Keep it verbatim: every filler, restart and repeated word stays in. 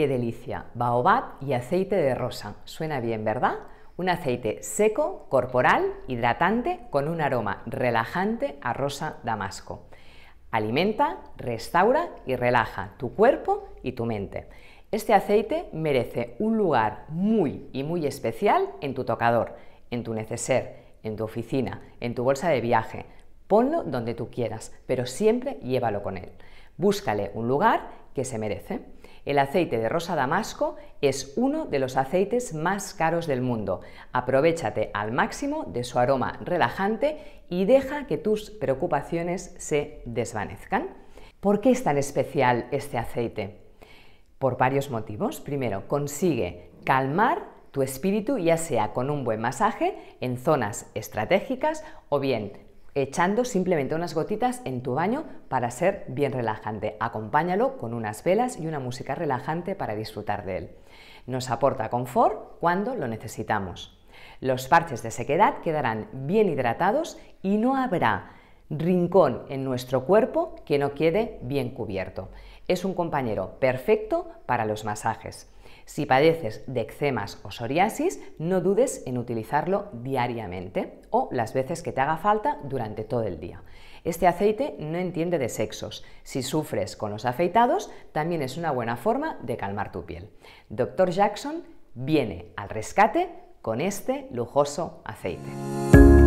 ¡Qué delicia! Baobab y aceite de rosa. Suena bien, ¿verdad? Un aceite seco, corporal, hidratante, con un aroma relajante a rosa damasco. Alimenta, restaura y relaja tu cuerpo y tu mente. Este aceite merece un lugar muy y muy especial en tu tocador, en tu neceser, en tu oficina, en tu bolsa de viaje. Ponlo donde tú quieras, pero siempre llévalo con él. Búscale un lugar que se merece. El aceite de rosa damasco es uno de los aceites más caros del mundo. Aprovéchate al máximo de su aroma relajante y deja que tus preocupaciones se desvanezcan. ¿Por qué es tan especial este aceite? Por varios motivos. Primero, consigue calmar tu espíritu, ya sea con un buen masaje en zonas estratégicas o bien echando simplemente unas gotitas en tu baño para ser bien relajante. Acompáñalo con unas velas y una música relajante para disfrutar de él. Nos aporta confort cuando lo necesitamos. Los parches de sequedad quedarán bien hidratados y no habrá rincón en nuestro cuerpo que no quede bien cubierto. Es un compañero perfecto para los masajes. Si padeces de eczemas o psoriasis, no dudes en utilizarlo diariamente o las veces que te haga falta durante todo el día. Este aceite no entiende de sexos. Si sufres con los afeitados, también es una buena forma de calmar tu piel. doctor Jackson viene al rescate con este lujoso aceite.